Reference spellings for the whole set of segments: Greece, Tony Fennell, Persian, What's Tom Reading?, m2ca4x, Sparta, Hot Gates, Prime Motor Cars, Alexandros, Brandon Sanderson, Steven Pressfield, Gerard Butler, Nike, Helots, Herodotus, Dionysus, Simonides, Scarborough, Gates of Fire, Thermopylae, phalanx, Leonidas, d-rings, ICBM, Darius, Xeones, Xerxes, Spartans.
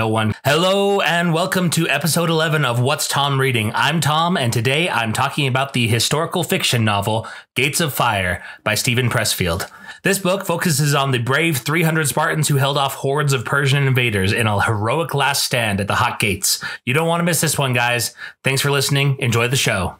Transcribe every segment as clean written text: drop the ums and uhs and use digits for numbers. No one. Hello and welcome to episode 11 of What's Tom Reading? I'm Tom, and today I'm talking about the historical fiction novel Gates of Fire by Steven Pressfield. This book focuses on the brave 300 Spartans who held off hordes of Persian invaders in a heroic last stand at the Hot Gates. You don't want to miss this one, guys. Thanks for listening. Enjoy the show.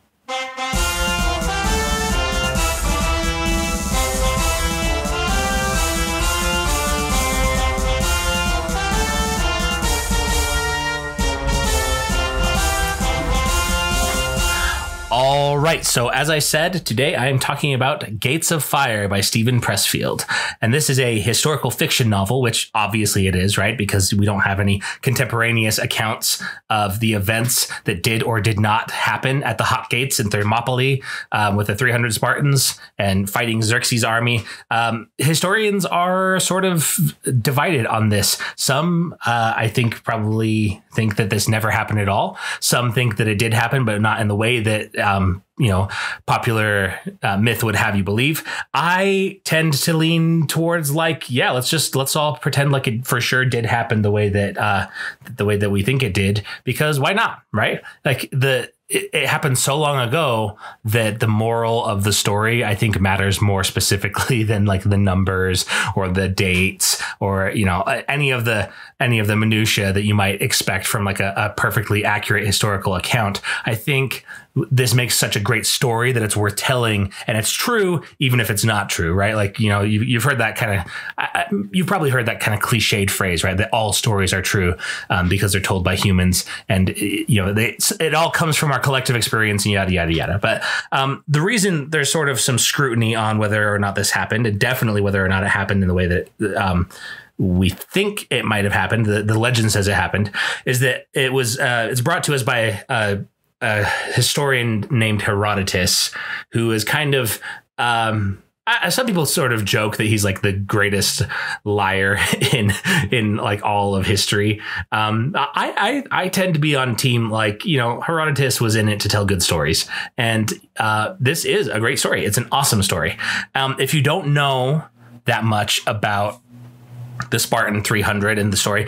All right, so as I said, today I am talking about Gates of Fire by Steven Pressfield. And this is a historical fiction novel, which obviously it is, right? Because we don't have any contemporaneous accounts of the events that did or did not happen at the Hot Gates in Thermopylae with the 300 Spartans and fighting Xerxes' army. Historians are sort of divided on this. Some, I think, probably think that this never happened at all. Some think that it did happen, but not in the way that popular myth would have you believe. I tend to lean towards like, yeah, let's all pretend like it for sure did happen the way that we think it did, because why not? Right? Like it happened so long ago that the moral of the story, I think, matters more specifically than like the numbers or the dates or, you know, any of the minutiae that you might expect from like a perfectly accurate historical account. I think this makes such a great story that it's worth telling, and it's true even if it's not true, right? Like, you know, you've heard that kind of, you've probably heard that kind of cliched phrase, right? That all stories are true because they're told by humans, and you know, it all comes from our collective experience and yada yada yada. But the reason there's sort of some scrutiny on whether or not this happened, and definitely whether or not it happened in the way that we think it might have happened, the legend says it happened, is that it was it's brought to us by a historian named Herodotus, who is kind of some people sort of joke that he's like the greatest liar in like all of history. I tend to be on team like, you know, Herodotus was in it to tell good stories, and this is a great story. It's an awesome story. If you don't know that much about the Spartan 300 in the story,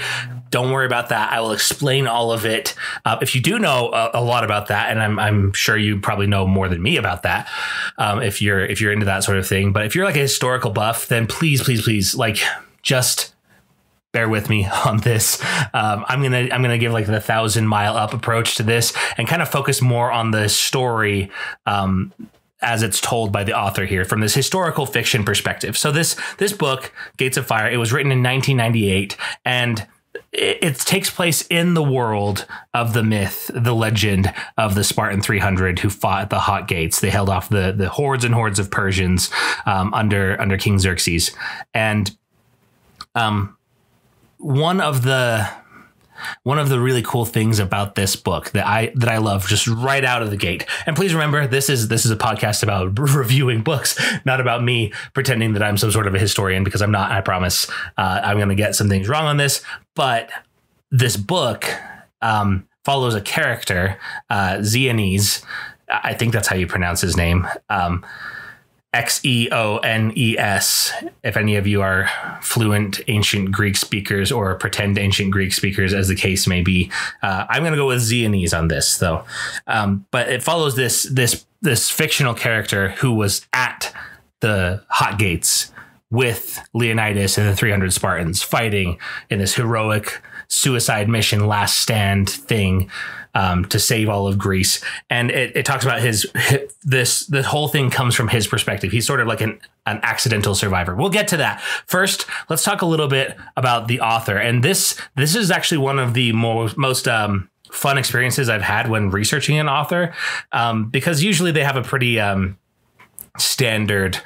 don't worry about that. I will explain all of it. If you do know a lot about that, and I'm sure you probably know more than me about that, if you're into that sort of thing. But if you're like a historical buff, then please, please, please, like, just bear with me on this. I'm gonna give like the 1,000-mile-up approach to this and kind of focus more on the story as it's told by the author here from this historical fiction perspective. So this book, Gates of Fire, it was written in 1998, and it takes place in the world of the myth, the legend of the Spartan 300 who fought at the Hot Gates. They held off the hordes and hordes of Persians under King Xerxes. And one of the really cool things about this book that I love just right out of the gate. And please remember, this is a podcast about reviewing books, not about me pretending that I'm some sort of a historian, because I'm not. I promise I'm going to get some things wrong on this. But this book follows a character, Xeones. I think that's how you pronounce his name. Xeones, if any of you are fluent ancient Greek speakers or pretend ancient Greek speakers, as the case may be. I'm going to go with Xeones on this, though. But it follows this fictional character who was at the Hot Gates with Leonidas and the 300 Spartans fighting in this heroic suicide mission, last stand thing to save all of Greece. And it talks about this whole thing comes from his perspective. He's sort of like an accidental survivor. We'll get to that. First, let's talk a little bit about the author. And this is actually one of the most fun experiences I've had when researching an author, because usually they have a pretty standard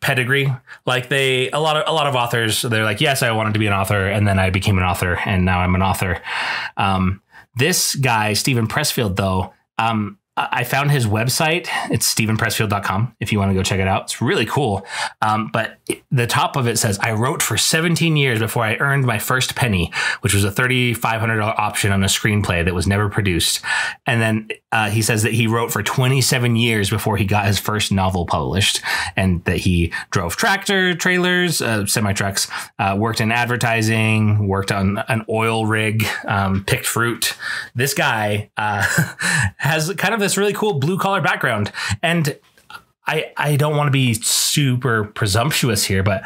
pedigree. Like a lot of authors, they're like, yes, I wanted to be an author, and then I became an author, and now I'm an author. This guy, Steven Pressfield, though, I found his website. It's stevenpressfield.com if you want to go check it out. It's really cool. But the top of it says, I wrote for 17 years before I earned my first penny, which was a $3,500 option on a screenplay that was never produced. And then he says that he wrote for 27 years before he got his first novel published, and that he drove trailers, semi-trucks, worked in advertising, worked on an oil rig, picked fruit. This guy has kind of this really cool blue collar background. And I don't want to be super presumptuous here, but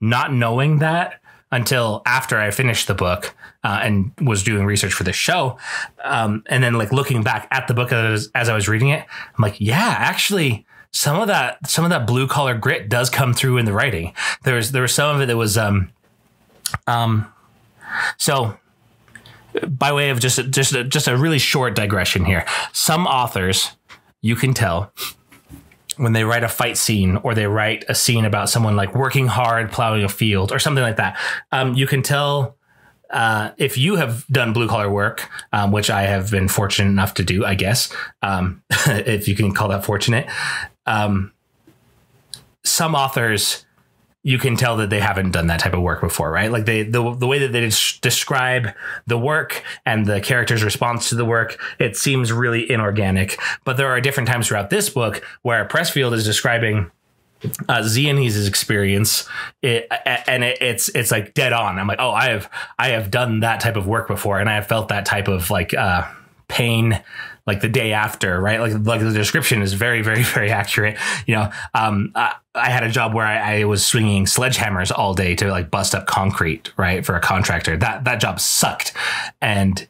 not knowing that until after I finished the book and was doing research for the show. And then like looking back at the book as I was reading it, I'm like, yeah, actually some of that blue collar grit does come through in the writing. There was some of it that was so by way of just a really short digression here. Some authors, you can tell when they write a fight scene or they write a scene about someone like working hard, plowing a field or something like that. You can tell if you have done blue collar work, which I have been fortunate enough to do, I guess, if you can call that fortunate. Some authors, you can tell that they haven't done that type of work before, right? Like the way that they describe the work and the character's response to the work, it seems really inorganic. But there are different times throughout this book where Pressfield is describing Xeones' experience, it's like dead on. I'm like, oh, I have done that type of work before, and I have felt that type of like pain. Like the day after, right? Like the description is very, very, very accurate. You know, I had a job where I was swinging sledgehammers all day to like bust up concrete, right, for a contractor. That job sucked, and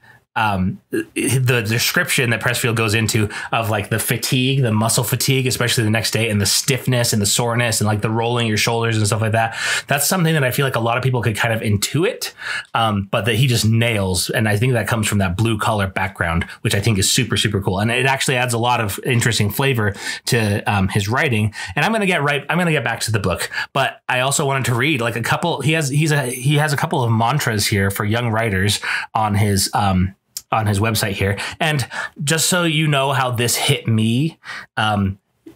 the description that Pressfield goes into of like the fatigue, the muscle fatigue, especially the next day, and the stiffness and the soreness and like the rolling your shoulders and stuff like that. That's something that I feel like a lot of people could kind of intuit, but that he just nails. And I think that comes from that blue collar background, which I think is super, super cool. And it actually adds a lot of interesting flavor to his writing. And I'm going to get back to the book, but I also wanted to read like a couple, he has a couple of mantras here for young writers on his website here. And just so you know how this hit me,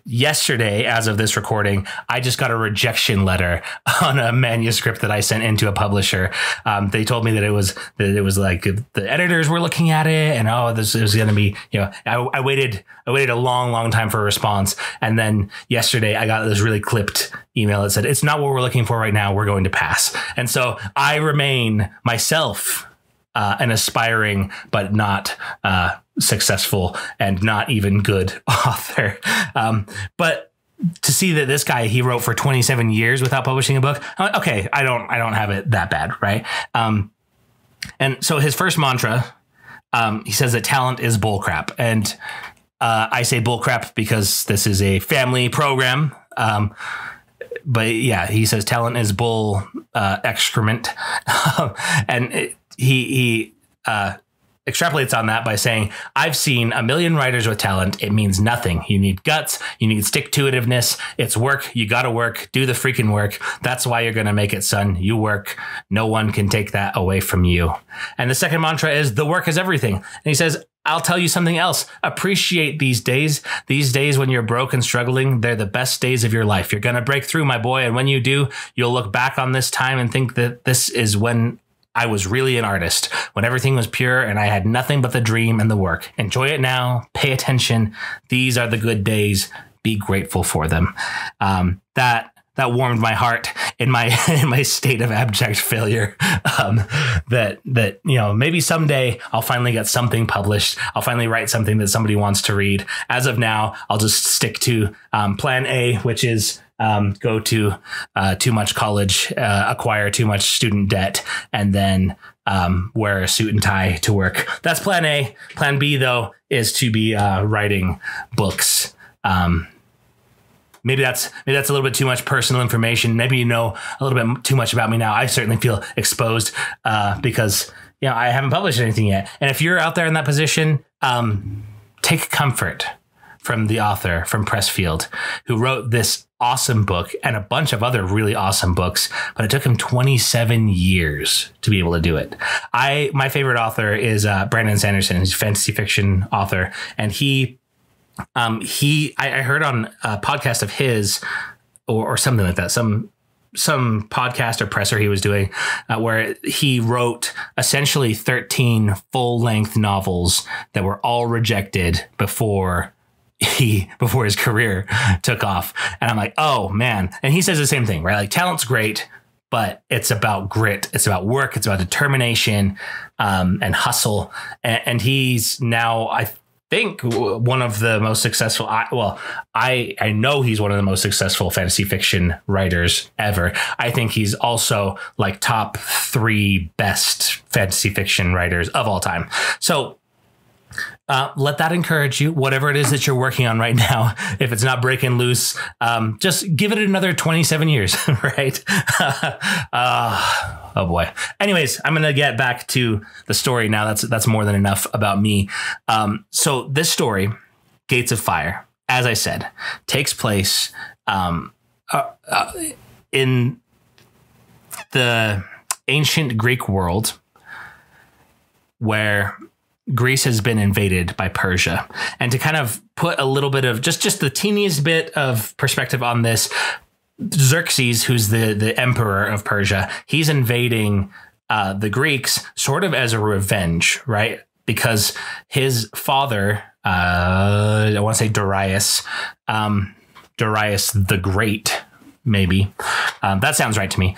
yesterday, as of this recording, I just got a rejection letter on a manuscript that I sent into a publisher. They told me that it was like the editors were looking at it, and oh, this is going to be, you know, I waited a long, long time for a response, and then yesterday I got this really clipped email that said, "It's not what we're looking for right now. We're going to pass." And so I remain myself an aspiring but not successful and not even good author. But to see that this guy, he wrote for 27 years without publishing a book. I'm like, okay, I don't have it that bad, right? And so his first mantra, he says that talent is bullcrap. And I say bullcrap because this is a family program. But yeah, he says talent is bull excrement. And he extrapolates on that by saying, I've seen a million writers with talent. It means nothing. You need guts. You need stick-to-itiveness. It's work. You got to work. Do the freaking work. That's why you're going to make it, son. You work. No one can take that away from you. And the second mantra is the work is everything. And he says, I'll tell you something else. Appreciate these days. These days when you're broke and struggling, they're the best days of your life. You're going to break through, my boy. And when you do, you'll look back on this time and think that this is when I was really an artist, when everything was pure and I had nothing but the dream and the work. Enjoy it now. Pay attention. These are the good days. Be grateful for them. That warmed my heart in my state of abject failure. That you know, maybe someday I'll finally get something published. I'll finally write something that somebody wants to read. As of now, I'll just stick to plan A, which is go to too much college, acquire too much student debt, and then wear a suit and tie to work. That's plan A. Plan B, though, is to be writing books. Maybe that's a little bit too much personal information. Maybe you know a little bit too much about me now. I certainly feel exposed because, you know, I haven't published anything yet. And if you're out there in that position, take comfort from the author, from Pressfield, who wrote this awesome book and a bunch of other really awesome books, but it took him 27 years to be able to do it. My favorite author is Brandon Sanderson. He's a fantasy fiction author, and he I heard on a podcast of his or something like that, some podcast or presser he was doing where he wrote essentially 13 full length novels that were all rejected before his career took off. And I'm like, oh man. And he says the same thing, right? Like, talent's great, but it's about grit. It's about work. It's about determination and hustle. And he's now, I think, one of the most successful. I know he's one of the most successful fantasy fiction writers ever. I think he's also like top 3 best fantasy fiction writers of all time. So let that encourage you, whatever it is that you're working on right now. If it's not breaking loose, just give it another 27 years, right? Oh boy. Anyways, I'm going to get back to the story now. That's more than enough about me. So this story, Gates of Fire, as I said, takes place in the ancient Greek world, where Greece has been invaded by Persia. And to kind of put a little bit of just the teeniest bit of perspective on this, Xerxes, who's the emperor of Persia, he's invading the Greeks sort of as a revenge, right? Because his father, I want to say Darius, Darius the Great, maybe. That sounds right to me.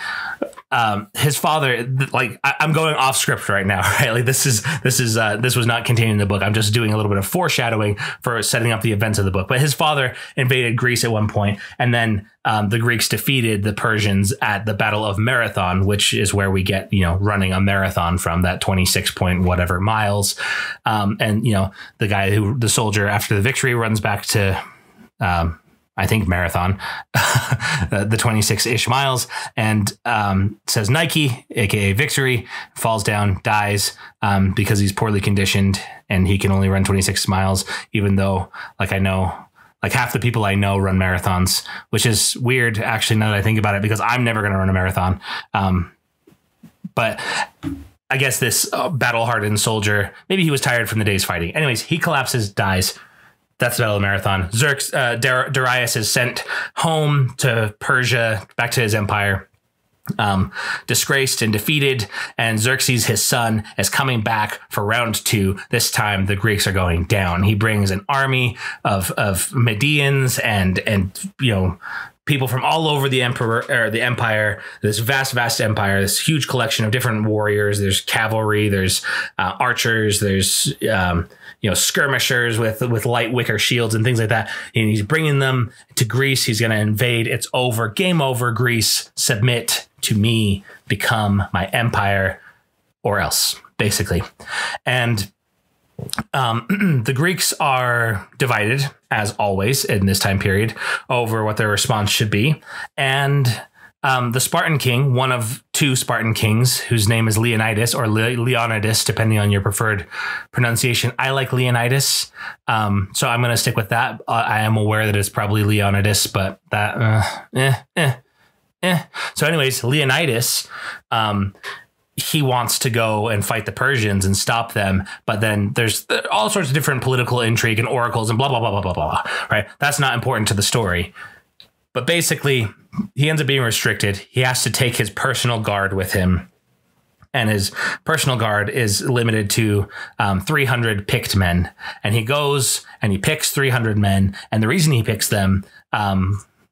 His father, like, I'm going off script right now, right? Like, this was not contained in the book. I'm just doing a little bit of foreshadowing for setting up the events of the book. But his father invaded Greece at one point, and then the Greeks defeated the Persians at the Battle of Marathon, which is where we get, running a marathon from, that 26 point whatever miles. And, the guy the soldier after the victory runs back to, I think, Marathon, the 26-ish miles, and says Nike, a.k.a. Victory, falls down, dies because he's poorly conditioned and he can only run 26 miles, even though, like half the people I know run marathons, which is weird, actually, now that I think about it, because I'm never going to run a marathon. But I guess this battle-hardened soldier, maybe he was tired from the day's fighting. Anyways, he collapses, dies. That's the Battle of Marathon. Darius is sent home to Persia, back to his empire, disgraced and defeated. And Xerxes, his son, is coming back for round 2. This time, the Greeks are going down. He brings an army of Medians and people from all over the empire, this vast empire, this huge collection of different warriors. There's cavalry, there's archers, there's skirmishers with light wicker shields and things like that. And he's bringing them to Greece. He's going to invade. It's over. Game over, Greece. Submit to me. Become my empire, or else, basically. And the Greeks are divided, as always, in this time period, over what their response should be. And the Spartan king, one of 2 Spartan kings, whose name is Leonidas, or Leonidas, depending on your preferred pronunciation. I like Leonidas, so I'm going to stick with that. I am aware that it's probably Leonidas, but that... So anyways, Leonidas... he wants to go and fight the Persians and stop them. But then there's all sorts of different political intrigue and oracles and blah, blah, blah, blah, blah, blah. Right. That's not important to the story. But basically, he ends up being restricted. He has to take his personal guard with him. And his personal guard is limited to 300 picked men. And he goes and he picks 300 men. And the reason he picks them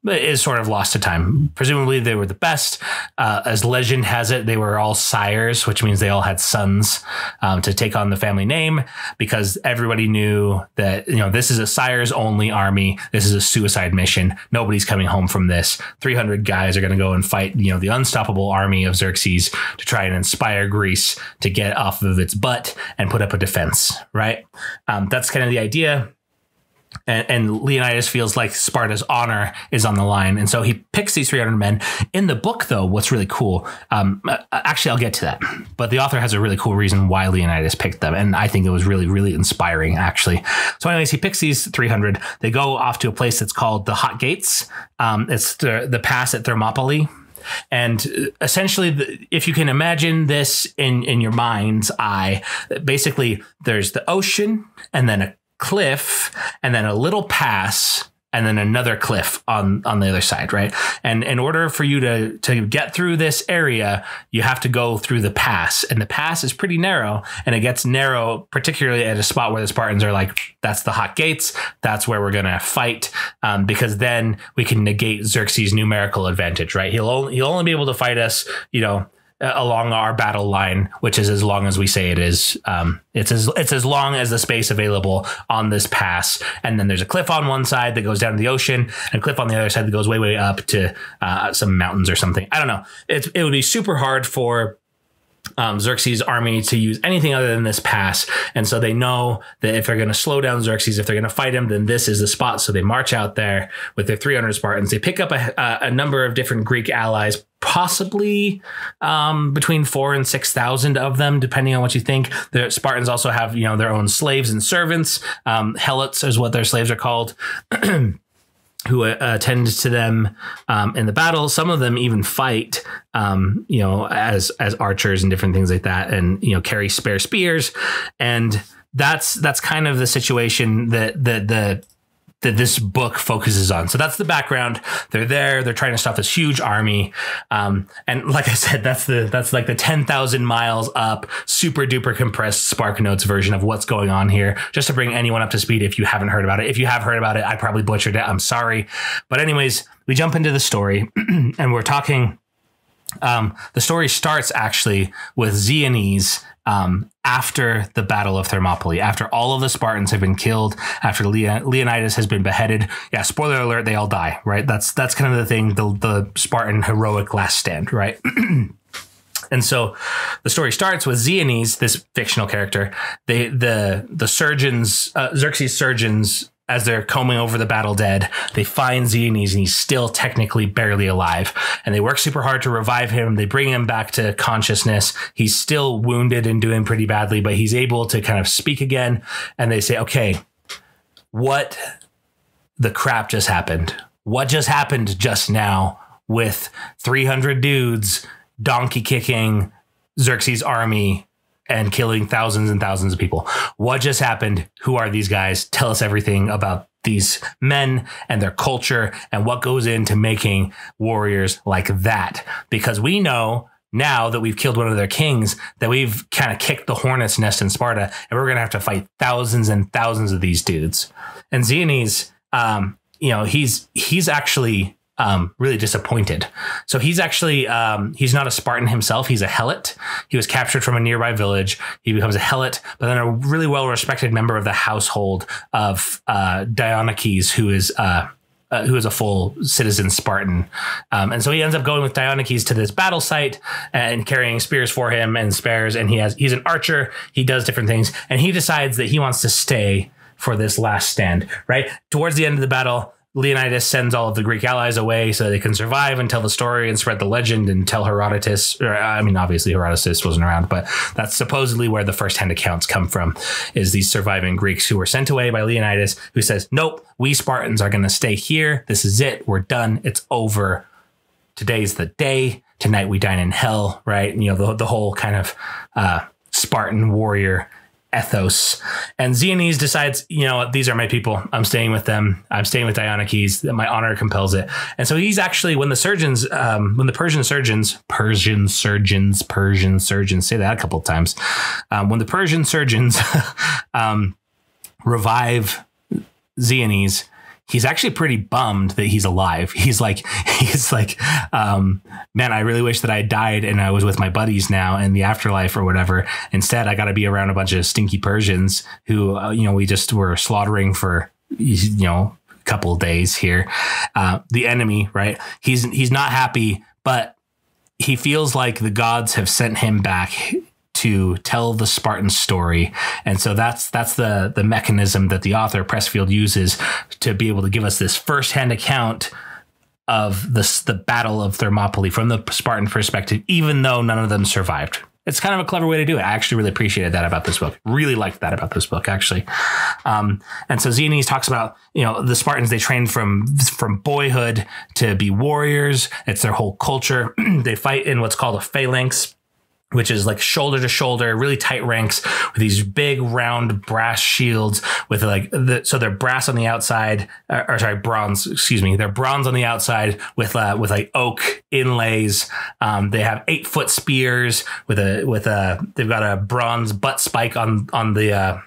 is sort of lost to time. Presumably they were the best. As legend has it, they were all sires, which means they all had sons to take on the family name, because everybody knew that, this is a sire's only army. This is a suicide mission. Nobody's coming home from this. 300 guys are going to go and fight, the unstoppable army of Xerxes to try and inspire Greece to get off of its butt and put up a defense, right? That's kind of the idea. And Leonidas feels like Sparta's honor is on the line. And so he picks these 300 men. In the book, though, what's really cool, actually, I'll get to that. But the author has a really cool reason why Leonidas picked them. And I think it was really, really inspiring, actually. So anyways, he picks these 300. They go off to a place that's called the Hot Gates. It's the pass at Thermopylae. And essentially, if you can imagine this in your mind's eye, basically there's the ocean and then a cliff and then a little pass and then another cliff on the other side, right? And in order for you to get through this area, you have to go through the pass. And the pass is pretty narrow, and it gets narrow, particularly at a spot where the Spartans are like, that's the Hot Gates. That's where we're going to fight, because then we can negate Xerxes' numerical advantage, right? He'll only be able to fight us, you know, along our battle line, which is as long as we say it is. It's as long as the space available on this pass. And then there's a cliff on one side that goes down to the ocean, and a cliff on the other side that goes way, way up to some mountains or something. I don't know. It would be super hard for Xerxes' army to use anything other than this pass. And so they know that if they're going to slow down Xerxes, if they're going to fight him, then this is the spot. So they march out there with their 300 Spartans. They pick up a number of different Greek allies, possibly between 4,000 and 6,000 of them, depending on what you think. The Spartans also have, you know, their own slaves and servants. Helots is what their slaves are called, who attend to them in the battle. Some of them even fight, you know, as archers and different things like that, and, you know, carry spare spears. And that's kind of the situation that this book focuses on. So that's the background. They're there. They're trying to stop this huge army. And like I said, that's like the 10,000 miles up, super duper compressed SparkNotes version of what's going on here, just to bring anyone up to speed if you haven't heard about it. If you have heard about it, I probably butchered it. I'm sorry. But anyways, we jump into the story and we're talking. The story starts actually with Xeones after the Battle of Thermopylae, after all of the Spartans have been killed, after Leonidas has been beheaded. Yeah, spoiler alert, they all die, right? That's kind of the thing, the Spartan heroic last stand, right? And so the story starts with Xeones, this fictional character. The surgeons, Xerxes' surgeons, as they're combing over the battle dead, they find Xeones, and he's still technically barely alive. And they work super hard to revive him. They bring him back to consciousness. He's still wounded and doing pretty badly, but he's able to kind of speak again. And they say, okay, what the crap just happened? What just happened just now with 300 dudes donkey kicking Xerxes' army and killing thousands and thousands of people? What just happened? Who are these guys? Tell us everything about these men and their culture and what goes into making warriors like that. Because we know now that we've killed one of their kings, that we've kind of kicked the hornet's nest in Sparta, and we're going to have to fight thousands and thousands of these dudes. And Xeones, you know, he's actually really disappointed. So he's actually, he's not a Spartan himself. He's a helot. He was captured from a nearby village. He becomes a helot, but then a really well-respected member of the household of Dionysus, who is a full citizen Spartan. And so he ends up going with Dionysus to this battle site and carrying spears for him and spares. And he's an archer. He does different things, and he decides that he wants to stay for this last stand, right? Towards the end of the battle, Leonidas sends all of the Greek allies away so they can survive and tell the story and spread the legend and tell Herodotus. Or, I mean, obviously Herodotus wasn't around, but that's supposedly where the firsthand accounts come from, is these surviving Greeks who were sent away by Leonidas, who says, nope, we Spartans are going to stay here. This is it. We're done. It's over. Today's the day. Tonight we dine in hell, right? And, you know, the whole kind of Spartan warrior ethos. And Xeones decides, you know, these are my people. I'm staying with them. I'm staying with Dionysus. My honor compels it. And so he's actually, when the surgeons, when the Persian surgeons, say that a couple of times, when the Persian surgeons revive Xeones, he's actually pretty bummed that he's alive. He's like, man, I really wish that I died and I was with my buddies now in the afterlife or whatever. Instead, I got to be around a bunch of stinky Persians who, you know, we just were slaughtering for, you know, a couple of days here. The enemy, right? He's not happy, but he feels like the gods have sent him back to tell the Spartan story. And so that's the mechanism that the author Pressfield uses to be able to give us this firsthand account of the Battle of Thermopylae from the Spartan perspective, even though none of them survived. It's kind of a clever way to do it. I actually really appreciated that about this book. Really liked that about this book, actually. And so Xeones talks about, you know, the Spartans, they trained from boyhood to be warriors. It's their whole culture. They fight in what's called a phalanx, which is like shoulder to shoulder, really tight ranks with these big round brass shields with like, so they're brass on the outside, or sorry, bronze, excuse me. They're bronze on the outside with like oak inlays. They have 8-foot spears they've got a bronze butt spike on the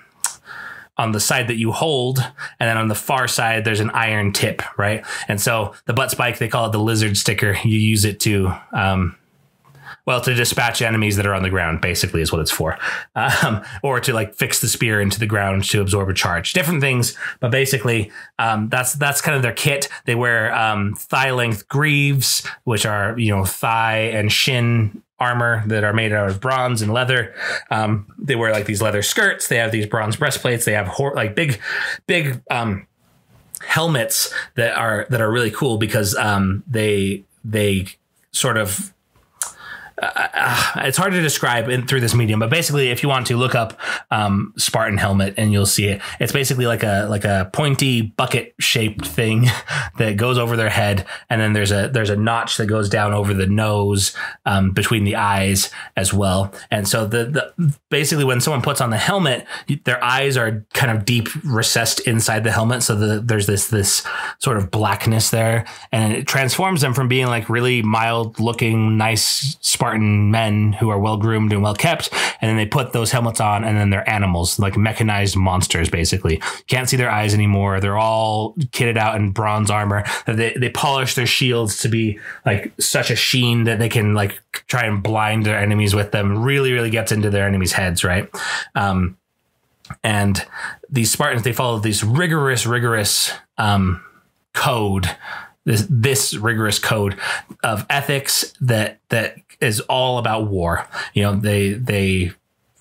side that you hold. And then on the far side, there's an iron tip, right? And so the butt spike, they call it the lizard sticker. You use it to dispatch enemies that are on the ground, basically, is what it's for. Or to like fix the spear into the ground to absorb a charge. Different things, but basically that's kind of their kit. They wear thigh-length greaves, which are, thigh and shin armor that are made out of bronze and leather. They wear like these leather skirts. They have these bronze breastplates. They have big helmets that are really cool because they sort of... it's hard to describe through this medium, but basically if you want to look up Spartan helmet and you'll see it. It's basically like a pointy bucket shaped thing that goes over their head. And then there's a notch that goes down over the nose between the eyes as well. And so the basically when someone puts on the helmet, their eyes are kind of deep recessed inside the helmet. So there's this sort of blackness there, and it transforms them from being like really mild looking, nice Spartan men who are well-groomed and well-kept, and then they put those helmets on, and then they're animals, like mechanized monsters, basically. Can't see their eyes anymore. They're all kitted out in bronze armor. They polish their shields to be like such a sheen that they can like try and blind their enemies with them. Really, really gets into their enemies' heads, right? And these Spartans, they follow these rigorous code, this rigorous code of ethics that is all about war. They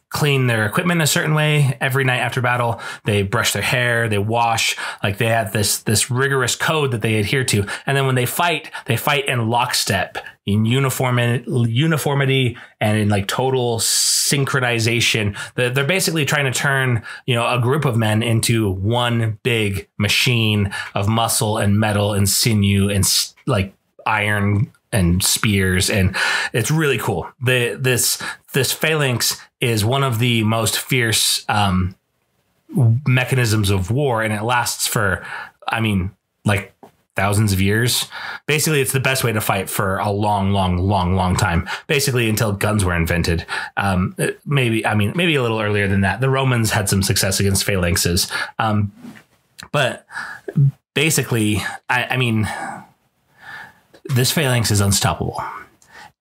clean their equipment a certain way every night after battle. They brush their hair, they wash, like they have this rigorous code that they adhere to. And then when they fight in lockstep, in uniformity and in like total synchronization. They're basically trying to turn, a group of men into one big machine of muscle and metal and sinew and like iron and spears, and it's really cool. This phalanx is one of the most fierce mechanisms of war, and it lasts for, thousands of years. Basically, it's the best way to fight for a long, long, long, long time. Basically, until guns were invented. Maybe a little earlier than that. The Romans had some success against phalanxes. But basically, this phalanx is unstoppable.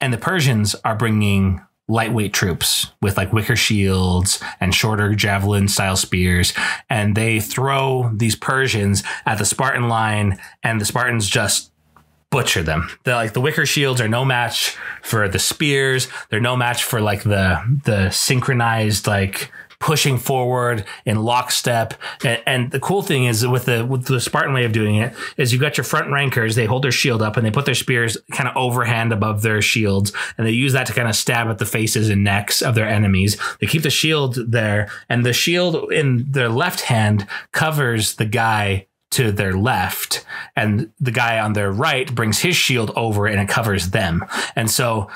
And the Persians are bringing lightweight troops with like wicker shields and shorter javelin style spears. And they throw these Persians at the Spartan line, and the Spartans just butcher them. They're like, the wicker shields are no match for the spears. They're no match for like the synchronized, like pushing forward in lockstep. And the cool thing is with the Spartan way of doing it is you've got your front rankers. They hold their shield up and they put their spears kind of overhand above their shields. And they use that to kind of stab at the faces and necks of their enemies. They keep the shield there, and the shield in their left hand covers the guy to their left, and the guy on their right brings his shield over and it covers them. And so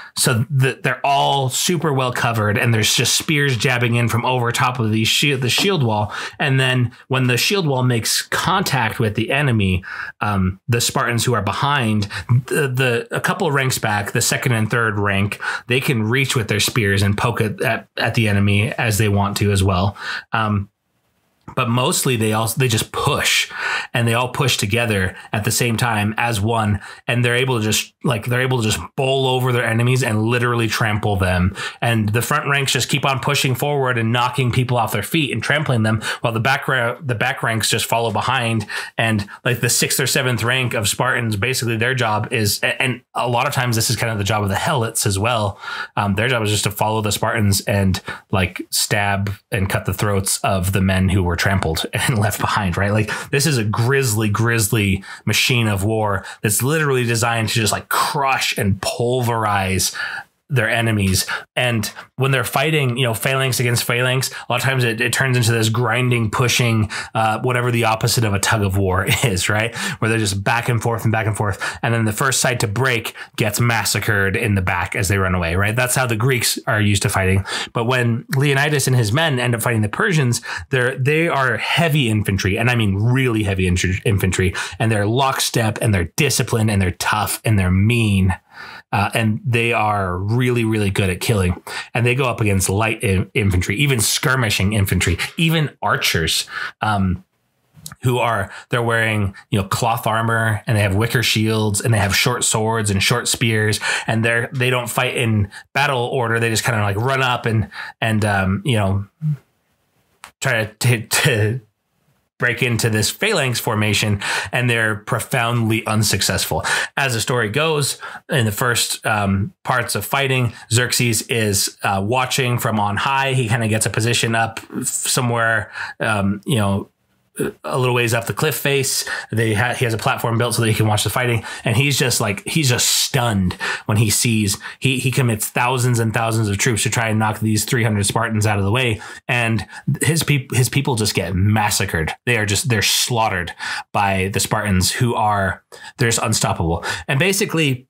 they're all super well covered, and there's just spears jabbing in from over top of the shield wall. And then when the shield wall makes contact with the enemy, the Spartans who are behind a couple of ranks back, the second and third rank, they can reach with their spears and poke at the enemy as they want to as well. But mostly they just push, and they all push together at the same time as one. And they're able to just bowl over their enemies and literally trample them. And the front ranks just keep on pushing forward and knocking people off their feet and trampling them, while the back ranks just follow behind. And like the 6th or 7th rank of Spartans, basically their job is, and a lot of times this is kind of the job of the helots as well. Their job is just to follow the Spartans and like stab and cut the throats of the men who were trampled and left behind, right? Like this is a grisly machine of war that's literally designed to just like crush and pulverize their enemies. And when they're fighting, you know, phalanx against phalanx, a lot of times it turns into this grinding, pushing, whatever the opposite of a tug of war is, right? Where they're just back and forth and back and forth. And then the first side to break gets massacred in the back as they run away, right? That's how the Greeks are used to fighting. But when Leonidas and his men end up fighting the Persians, they are heavy infantry. And I mean, really heavy infantry, and they're lockstep and they're disciplined and they're tough and they're mean. And they are really, really good at killing. And they go up against light infantry, even skirmishing infantry, even archers, they're wearing, you know, cloth armor, and they have wicker shields, and they have short swords and short spears, and they don't fight in battle order. They just kind of like run up and you know, try to break into this phalanx formation, and they're profoundly unsuccessful. As the story goes, in the first parts of fighting, Xerxes is watching from on high. He kind of gets a position up somewhere, you know, a little ways up the cliff face. He has a platform built so that he can watch the fighting. And he's just stunned when he sees, he commits thousands and thousands of troops to try and knock these 300 Spartans out of the way. And his people just get massacred. They're slaughtered by the Spartans, who are, they're just unstoppable. And basically,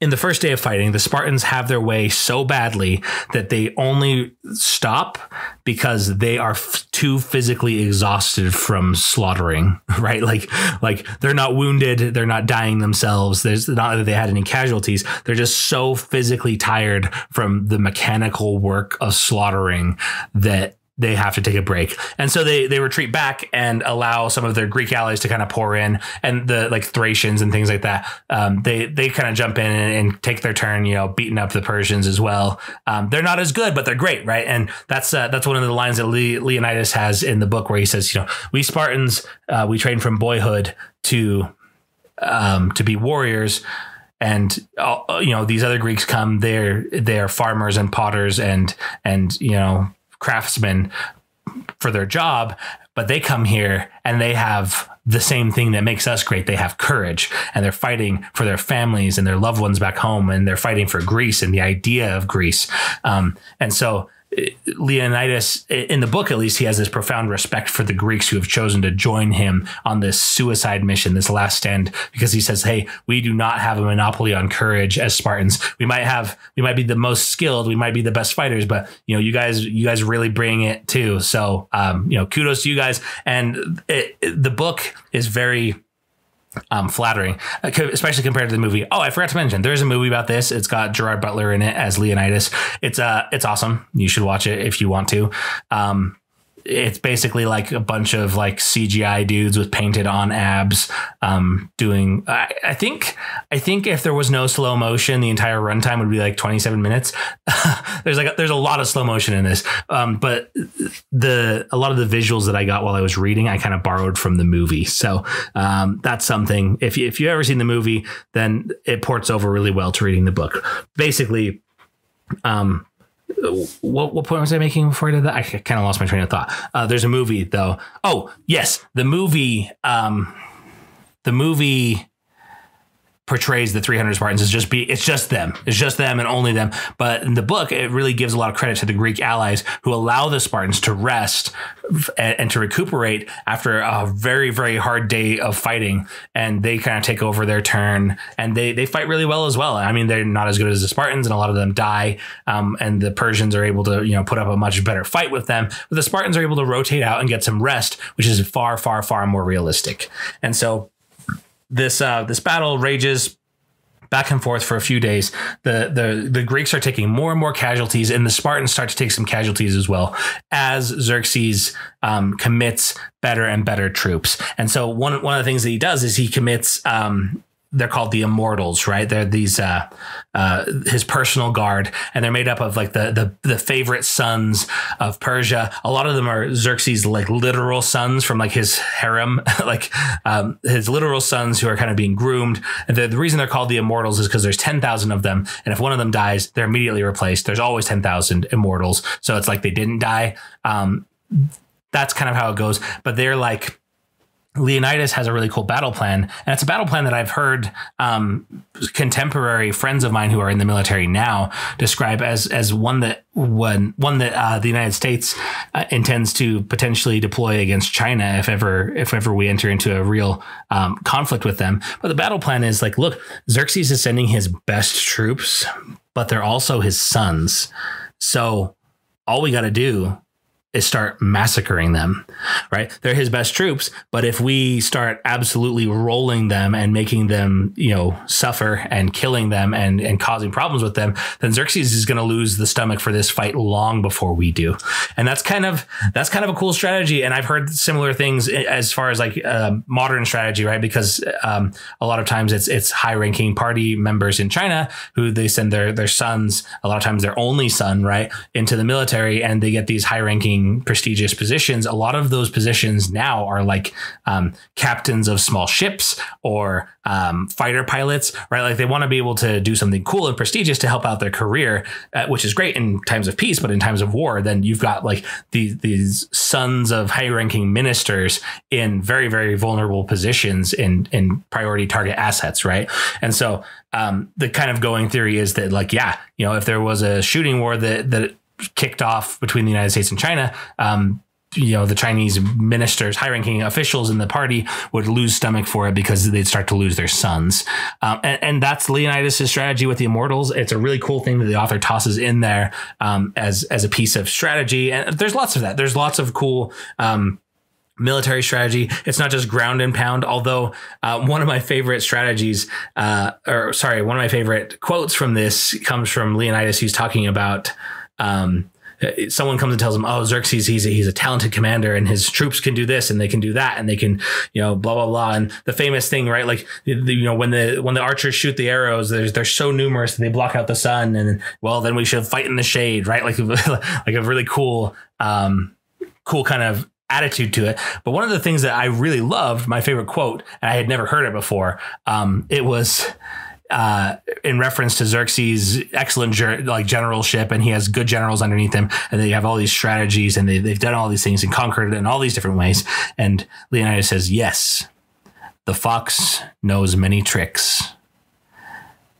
in the first day of fighting, the Spartans have their way so badly that they only stop because they are too physically exhausted from slaughtering, right? Like they're not wounded. They're not dying themselves. There's not that they had any casualties. They're just so physically tired from the mechanical work of slaughtering that they have to take a break. And so they retreat back and allow some of their Greek allies to kind of pour in, and the like Thracians and things like that. They kind of jump in and take their turn, you know, beating up the Persians as well. They're not as good, but they're great. Right. And that's one of the lines that Leonidas has in the book, where he says, you know, we Spartans, we train from boyhood to be warriors. And, you know, these other Greeks come, they're farmers and potters and, you know, craftsmen for their job, but they come here and they have the same thing that makes us great. They have courage, and they're fighting for their families and their loved ones back home, and they're fighting for Greece and the idea of Greece. And so Leonidas, in the book, at least, he has this profound respect for the Greeks who have chosen to join him on this suicide mission, this last stand, because he says, hey, we do not have a monopoly on courage as Spartans. We might be the most skilled. We might be the best fighters, but, you know, you guys really bring it too. So, you know, kudos to you guys. And the book is very flattering, especially compared to the movie. Oh, I forgot to mention, there's a movie about this. It's got Gerard Butler in it as Leonidas. It's awesome. You should watch it if you want to. It's basically like a bunch of like CGI dudes with painted on abs doing. I think if there was no slow motion, the entire runtime would be like 27 minutes. There's a lot of slow motion in this, but a lot of the visuals that I got while I was reading, I kind of borrowed from the movie. So that's something. If you've ever seen the movie, then it ports over really well to reading the book. Basically. What point was I making before I did that? I kind of lost my train of thought. There's a movie, though. Oh, yes. The movie portrays the 300 Spartans as it's just them. It's just them and only them. But in the book, it really gives a lot of credit to the Greek allies who allow the Spartans to rest and to recuperate after a very, very hard day of fighting. And they kind of take over their turn, and they fight really well as well. I mean, they're not as good as the Spartans, and a lot of them die. And the Persians are able to, you know, put up a much better fight with them. But the Spartans are able to rotate out and get some rest, which is far, far, far more realistic. And so this battle rages back and forth for a few days. The Greeks are taking more and more casualties, and the Spartans start to take some casualties as well, as Xerxes commits better and better troops. And so one of the things that he does is he commits, they're called the Immortals, right? They're these his personal guard, and they're made up of like the favorite sons of Persia. A lot of them are Xerxes' like literal sons from like his harem, like his literal sons who are kind of being groomed. And the reason they're called the Immortals is because there's 10,000 of them, and if one of them dies, they're immediately replaced. There's always 10,000 Immortals, so it's like they didn't die. That's kind of how it goes. But they're like Leonidas has a really cool battle plan, and it's a battle plan that I've heard contemporary friends of mine who are in the military now describe as one that the United States intends to potentially deploy against China if ever we enter into a real conflict with them. But the battle plan is like, look, Xerxes is sending his best troops, but they're also his sons. So all we got to do is start massacring them, right? They're his best troops, but if we start absolutely rolling them and making them, you know, suffer and killing them and causing problems with them, then Xerxes is going to lose the stomach for this fight long before we do. And that's kind of a cool strategy. And I've heard similar things as far as like modern strategy, right? Because a lot of times it's high ranking party members in China who they send their sons, a lot of times their only son, right, into the military, and they get these high ranking prestigious positions. A lot of those positions now are like captains of small ships or fighter pilots, right? Like they want to be able to do something cool and prestigious to help out their career, which is great in times of peace, but in times of war, then you've got like these sons of high-ranking ministers in very, very vulnerable positions in priority target assets, right? And so the kind of going theory is that, like, yeah, you know, if there was a shooting war that kicked off between the United States and China, you know, the Chinese ministers, high ranking officials in the party would lose stomach for it because they'd start to lose their sons. And that's Leonidas's strategy with the immortals. It's a really cool thing that the author tosses in there as a piece of strategy. And there's lots of that. There's lots of cool military strategy. It's not just ground and pound, although one of my favorite strategies, one of my favorite quotes from this comes from Leonidas, who's talking about someone comes and tells him, oh, Xerxes, he's a talented commander and his troops can do this and they can do that and they can, you know, blah, blah, blah. And the famous thing, right? Like, you know, when the archers shoot the arrows, they're so numerous that they block out the sun, and well, then we should fight in the shade, right? Like, like a really cool, cool kind of attitude to it. But one of the things that I really loved, my favorite quote, and I had never heard it before, it was, in reference to Xerxes' excellent generalship, and he has good generals underneath him, and they have all these strategies, and they've done all these things and conquered it in all these different ways. And Leonidas says, yes, the fox knows many tricks.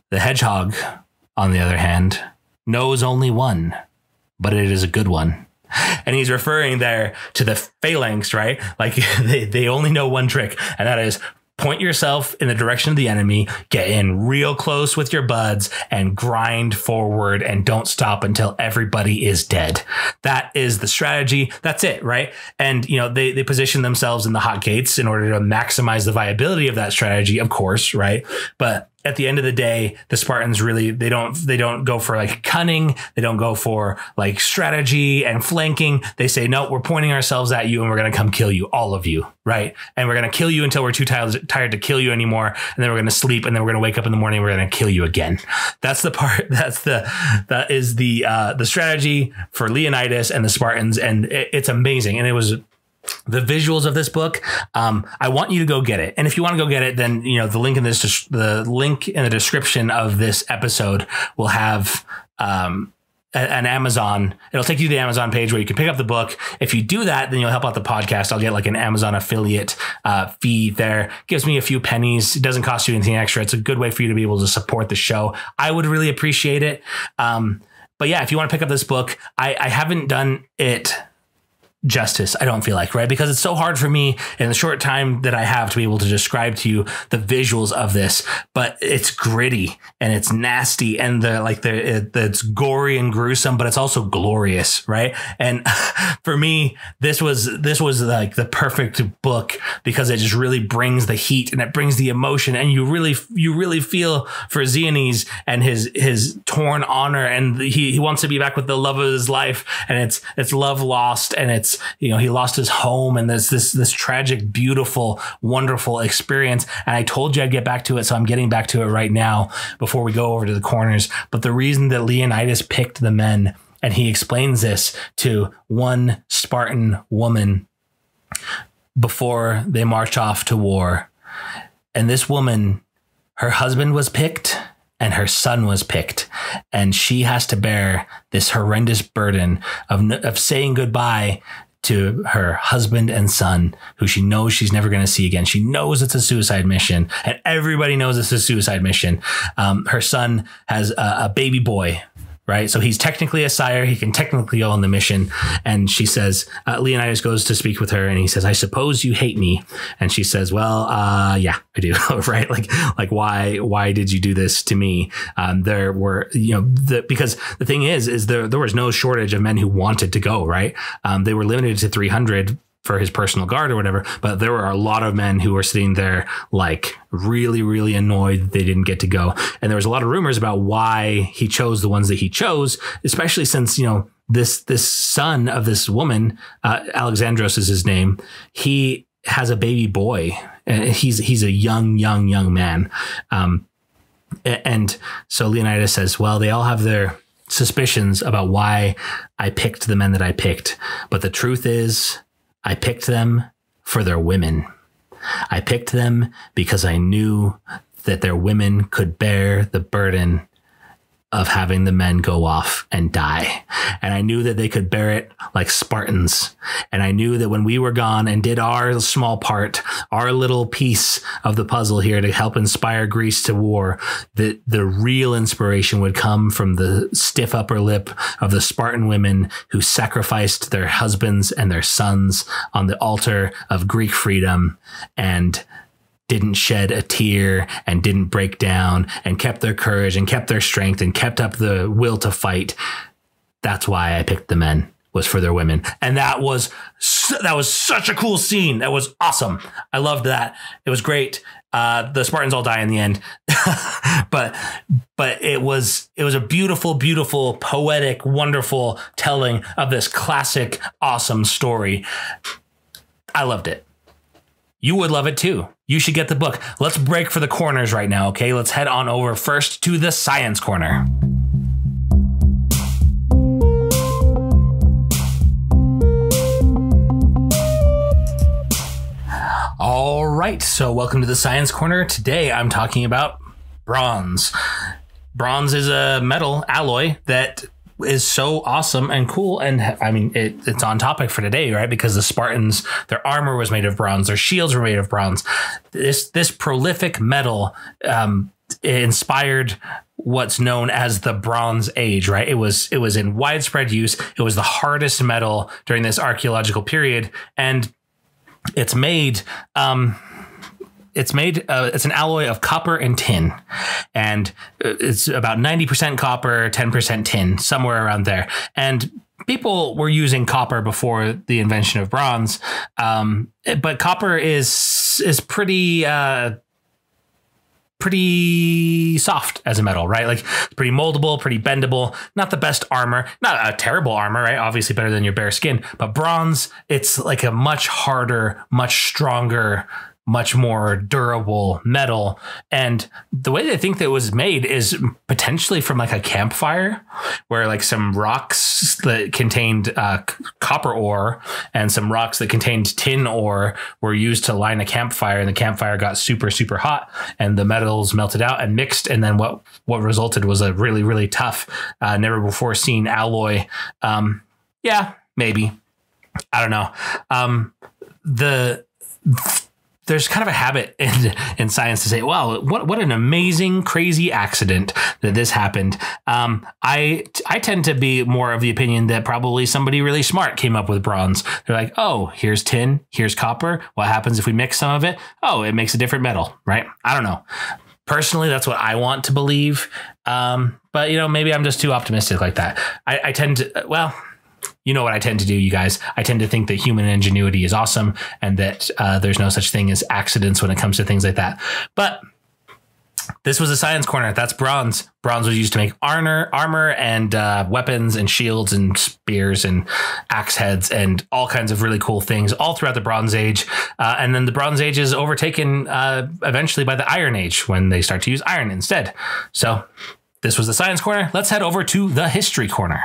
The hedgehog, on the other hand, knows only one, but it is a good one. And he's referring there to the phalanx, right? Like they only know one trick, and that is point yourself in the direction of the enemy, get in real close with your buds, and grind forward and don't stop until everybody is dead. That is the strategy. That's it, right? And, you know, they position themselves in the hot gates in order to maximize the viability of that strategy, of course, right? But at the end of the day, the Spartans really, they don't go for like cunning. They don't go for like strategy and flanking. They say, no, we're pointing ourselves at you and we're going to come kill you, all of you. Right. And we're going to kill you until we're too tired to kill you anymore. And then we're going to sleep, and then we're going to wake up in the morning. We're going to kill you again. That's the part. That is the strategy for Leonidas and the Spartans. And it's amazing. And it was the visuals of this book. I want you to go get it. And if you want to go get it, then, you know, the link in the description of this episode will have, an Amazon. It'll take you to the Amazon page where you can pick up the book. If you do that, then you'll help out the podcast. I'll get like an Amazon affiliate fee there. It gives me a few pennies. It doesn't cost you anything extra. It's a good way for you to be able to support the show. I would really appreciate it. But yeah, if you want to pick up this book, I haven't done it justice, I don't feel like, right? Because it's so hard for me in the short time that I have to be able to describe to you the visuals of this, but it's gritty and it's nasty and it's gory and gruesome, but it's also glorious, right? And for me, this was like the perfect book because it just really brings the heat and it brings the emotion, and you really feel for Xeones and his torn honor, and he wants to be back with the love of his life, and it's love lost, and it's, you know, he lost his home, and there's this tragic, beautiful, wonderful experience. And I told you I'd get back to it, so I'm getting back to it right now before we go over to the corners. But the reason that Leonidas picked the men, and he explains this to one Spartan woman before they march off to war. And this woman, her husband was picked and her son was picked, and she has to bear this horrendous burden of saying goodbye to her husband and son, who she knows she's never going to see again. She knows it's a suicide mission, and everybody knows it's a suicide mission. Her son has a baby boy, right? So he's technically a sire. He can technically go on the mission. And she says, Leonidas goes to speak with her, and he says, I suppose you hate me. And she says, well, yeah, I do. Right. Like why did you do this to me? There were, you know, because the thing is there was no shortage of men who wanted to go. Right. They were limited to 300 for his personal guard or whatever. But there were a lot of men who were sitting there like really, really annoyed that they didn't get to go. And there was a lot of rumors about why he chose the ones that he chose, especially since, you know, this son of this woman, Alexandros is his name. He has a baby boy, and he's a young man. And so Leonidas says, well, they all have their suspicions about why I picked the men that I picked. But the truth is, I picked them for their women. I picked them because I knew that their women could bear the burden of having the men go off and die. And I knew that they could bear it like Spartans. And I knew that when we were gone and did our small part, our little piece of the puzzle here to help inspire Greece to war, that the real inspiration would come from the stiff upper lip of the Spartan women who sacrificed their husbands and their sons on the altar of Greek freedom and didn't shed a tear and didn't break down and kept their courage and kept their strength and kept up the will to fight. That's why I picked the men, was for their women. And that was such a cool scene. That was awesome. I loved that. It was great. The Spartans all die in the end, but it was a beautiful, beautiful, poetic, wonderful telling of this classic, awesome story. I loved it. You would love it too. You should get the book. Let's break for the corners right now, okay? Let's head on over first to the science corner. All right, so welcome to the science corner. Today I'm talking about bronze. Bronze is a metal alloy that is so awesome and cool. And I mean, it's on topic for today, right? Because the Spartans, their armor was made of bronze, their shields were made of bronze. This prolific metal inspired what's known as the Bronze Age, right? It was in widespread use. It was the hardest metal during this archaeological period. And it's an alloy of copper and tin, and it's about 90% copper, 10% tin, somewhere around there. And people were using copper before the invention of bronze. But copper is pretty soft as a metal, right? Like pretty moldable, pretty bendable, not the best armor, not a terrible armor, right? Obviously better than your bare skin, but bronze, it's like a much harder, much stronger, much more durable metal. And the way they think that it was made is potentially from like a campfire where like some rocks that contained copper ore and some rocks that contained tin ore were used to line a campfire, and the campfire got super, super hot and the metals melted out and mixed. And then what resulted was a really, really tough, never before seen alloy. Yeah, maybe. I don't know. There's kind of a habit in science to say, well, what an amazing, crazy accident that this happened. I tend to be more of the opinion that probably somebody really smart came up with bronze. They're like, oh, here's tin, here's copper. What happens if we mix some of it? Oh, it makes a different metal, right? I don't know. Personally, that's what I want to believe. But, you know, maybe I'm just too optimistic like that. I tend to, well, you know what I tend to do, you guys. I tend to think that human ingenuity is awesome and that there's no such thing as accidents when it comes to things like that. But this was a science corner. That's bronze. Bronze was used to make armor and weapons and shields and spears and axe heads and all kinds of really cool things all throughout the Bronze Age. And then the Bronze Age is overtaken eventually by the Iron Age when they start to use iron instead. So this was the science corner. Let's head over to the history corner.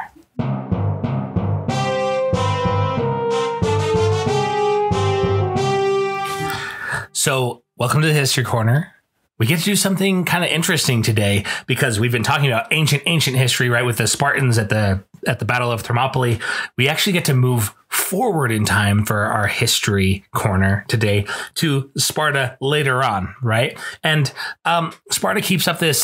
So welcome to the history corner. We get to do something kind of interesting today because we've been talking about ancient history, right? With the Spartans at the Battle of Thermopylae. We actually get to move forward in time for our history corner today to Sparta later on, right? And Sparta keeps up this,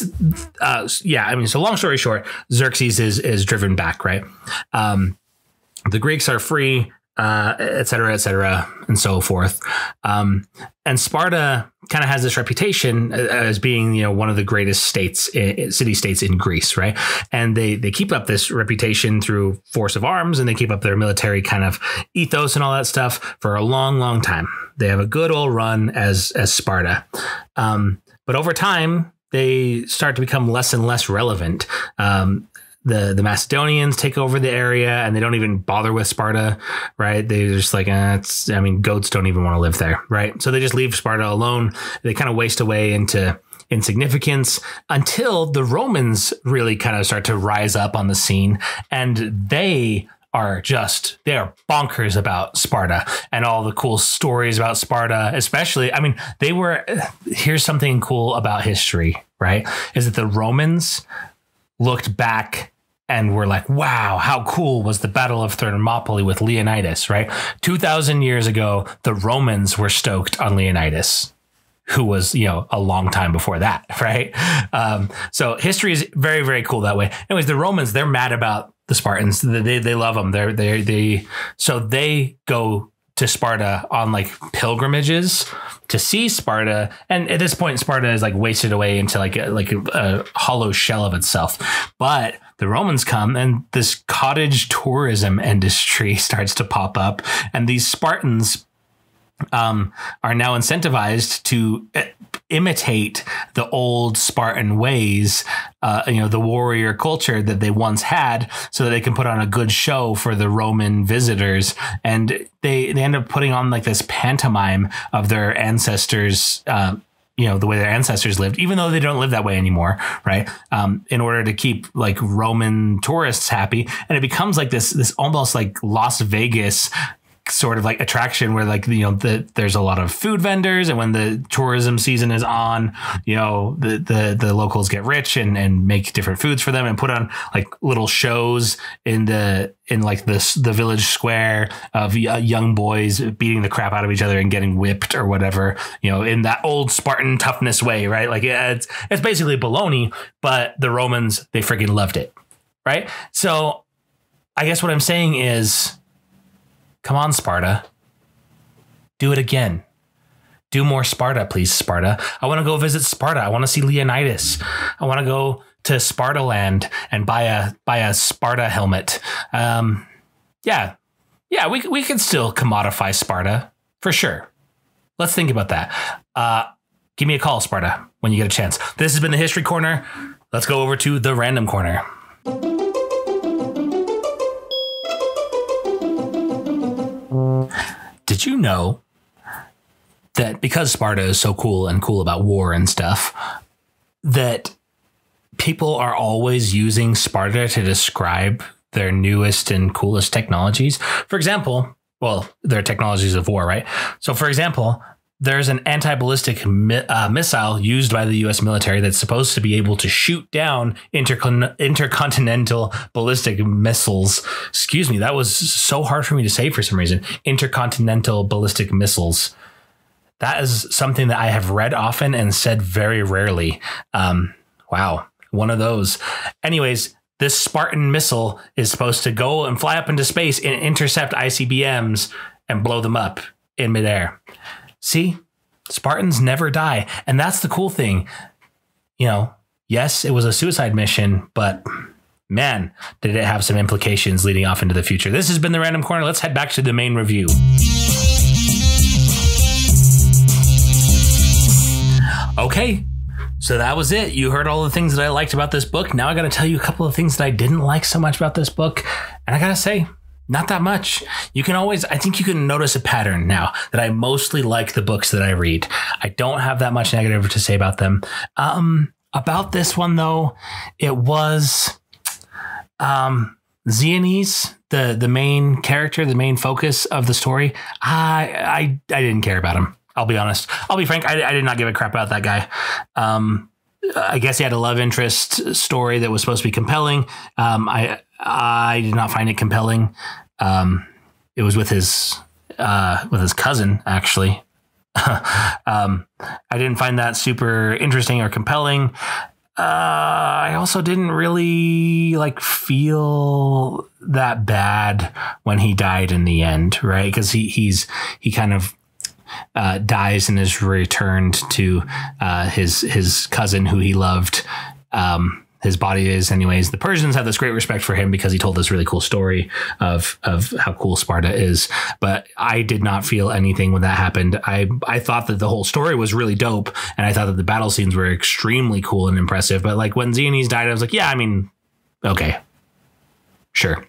so long story short, Xerxes is driven back, right? The Greeks are free, et cetera, and so forth. And Sparta kind of has this reputation as being, one of the greatest city states in Greece, right? And they keep up this reputation through force of arms, and they keep up their military kind of ethos and all that stuff for a long, long time. They have a good old run as Sparta. But over time, they start to become less and less relevant. The Macedonians take over the area, and they don't even bother with Sparta, right? They're just like, goats don't even want to live there, right? So they just leave Sparta alone. They kind of waste away into insignificance until the Romans really kind of start to rise up on the scene, and they are bonkers about Sparta and all the cool stories about Sparta, especially. Here's something cool about history, right? Is that the Romans looked back and were like, wow, how cool was the Battle of Thermopylae with Leonidas, right? 2,000 years ago, the Romans were stoked on Leonidas, who was, a long time before that, right? So history is very, very cool that way. Anyways, the Romans, they're mad about the Spartans. They love them. So they go to Sparta on like pilgrimages to see Sparta, and at this point Sparta is like wasted away into like a hollow shell of itself. But the Romans come, and this cottage tourism industry starts to pop up, and these Spartans are now incentivized to imitate the old Spartan ways, the warrior culture that they once had, so that they can put on a good show for the Roman visitors. And they end up putting on like this pantomime of their ancestors, the way their ancestors lived, even though they don't live that way anymore, right? In order to keep like Roman tourists happy. And it becomes like this almost like Las Vegas sort of like attraction where there's a lot of food vendors, and when the tourism season is on, the locals get rich and make different foods for them and put on like little shows in the village square of young boys beating the crap out of each other and getting whipped or whatever, in that old Spartan toughness way, right? Like it's basically baloney, but the Romans, they freaking loved it, right? So I guess what I'm saying is, come on, Sparta. Do it again. Do more Sparta, please, Sparta. I want to go visit Sparta. I want to see Leonidas. I want to go to Sparta land and buy a Sparta helmet. We can still commodify Sparta for sure. Let's think about that. Give me a call, Sparta, when you get a chance. This has been the History Corner. Let's go over to the Random Corner. Did you know that because Sparta is so cool about war and stuff, that people are always using Sparta to describe their newest and coolest technologies? For example, they're technologies of war, right? So for example, there's an anti-ballistic missile used by the U.S. military that's supposed to be able to shoot down intercontinental ballistic missiles. Excuse me, that was so hard for me to say for some reason. Intercontinental ballistic missiles. That is something that I have read often and said very rarely. Wow, one of those. Anyways, this Spartan missile is supposed to go and fly up into space and intercept ICBMs and blow them up in midair. See, Spartans never die. And that's the cool thing. Yes, it was a suicide mission, but man, did it have some implications leading off into the future. This has been the Random Corner. Let's head back to the main review. Okay, so that was it. You heard all the things that I liked about this book. Now I got to tell you a couple of things that I didn't like so much about this book. And I got to say, not that much. I think you can notice a pattern now that I mostly like the books that I read. I don't have that much negative to say about them. About this one, though, it was Xeones, the main character, the main focus of the story. I didn't care about him. I'll be honest. I'll be frank. I did not give a crap about that guy. I guess he had a love interest story that was supposed to be compelling. I did not find it compelling. It was with his cousin, actually. I didn't find that super interesting or compelling. I also didn't really like feel that bad when he died in the end, right? Because he kind of dies and is returned to his cousin who he loved. His body is, anyways. The Persians have this great respect for him because he told this really cool story of how cool Sparta is. But I did not feel anything when that happened. I thought that the whole story was really dope, and I thought that the battle scenes were extremely cool and impressive. But like when Xeones died, I was like, yeah, I mean, okay, sure.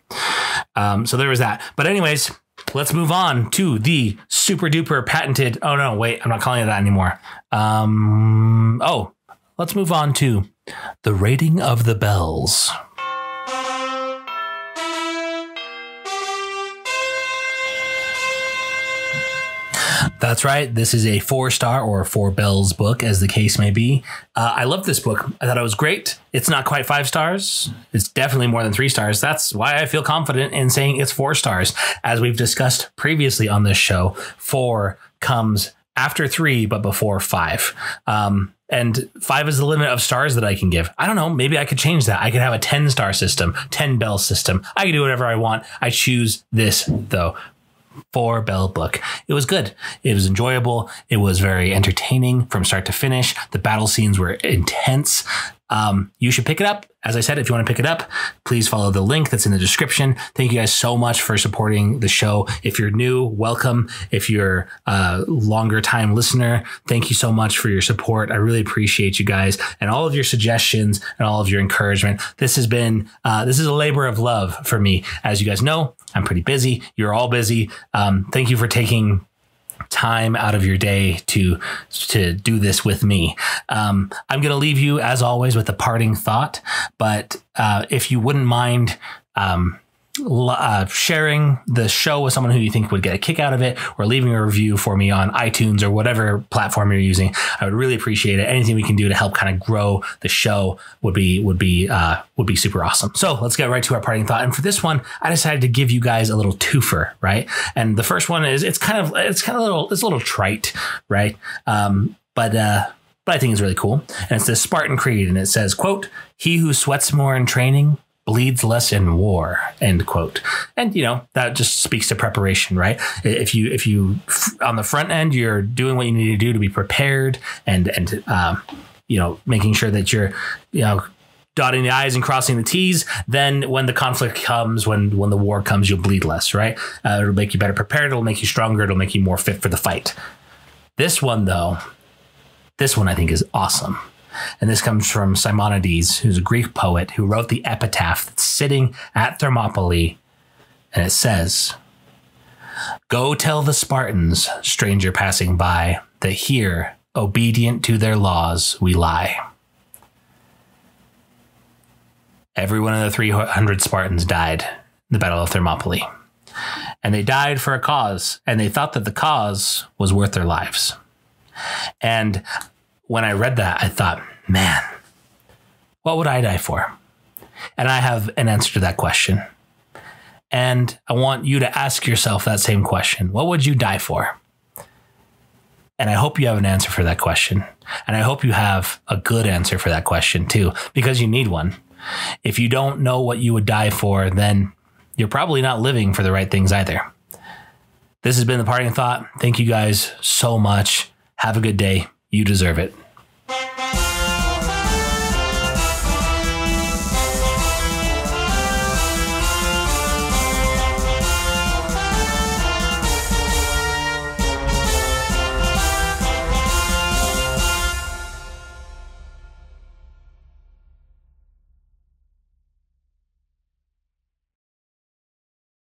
So there was that. But anyways, let's move on to the super duper patented. Oh no, wait, I'm not calling it that anymore. Let's move on to the rating of the bells. That's right. This is a 4-star or 4 bells book, as the case may be. I love this book. I thought it was great. It's not quite 5 stars. It's definitely more than 3 stars. That's why I feel confident in saying it's 4 stars. As we've discussed previously on this show, 4 comes after 3, but before 5. And 5 is the limit of stars that I can give. I don't know. Maybe I could change that. I could have a 10-star system, 10-bell system. I can do whatever I want. I choose this, though. 4-bell book. It was good. It was enjoyable. It was very entertaining from start to finish. The battle scenes were intense. You should pick it up. As I said, if you want to pick it up, please follow the link that's in the description. Thank you guys so much for supporting the show. If you're new, welcome. If you're a longer time listener, thank you so much for your support. I really appreciate you guys and all of your suggestions and all of your encouragement. This has been, this is a labor of love for me. As you guys know, I'm pretty busy. You're all busy. Thank you for taking time out of your day to do this with me. I'm going to leave you, as always, with a parting thought. But if you wouldn't mind sharing the show with someone who you think would get a kick out of it, or leaving a review for me on iTunes or whatever platform you're using, I would really appreciate it. Anything we can do to help kind of grow the show would be super awesome. So let's get right to our parting thought. And for this one, I decided to give you guys a little twofer, right? And the first one is it's a little trite, right? But I think it's really cool. And it's the Spartan Creed, and it says, quote, "He who sweats more in training bleeds less in war," end quote. And, you know, that just speaks to preparation, right? If you on the front end, you're doing what you need to do to be prepared and you know, making sure that you're, you know, dotting the I's and crossing the T's, then when the conflict comes, when the war comes, you'll bleed less, right? It'll make you better prepared. It'll make you stronger. It'll make you more fit for the fight. This one, though, I think is awesome. And this comes from Simonides, who's a Greek poet who wrote the epitaph that's sitting at Thermopylae. And it says, "Go tell the Spartans, stranger passing by, that here, obedient to their laws, we lie." Every one of the 300 Spartans died in the Battle of Thermopylae. And they died for a cause, and they thought that the cause was worth their lives. And when I read that, I thought, man, what would I die for? And I have an answer to that question. And I want you to ask yourself that same question. What would you die for? And I hope you have an answer for that question. And I hope you have a good answer for that question too, because you need one. If you don't know what you would die for, then you're probably not living for the right things either. This has been The Parting Thought. Thank you guys so much. Have a good day. You deserve it.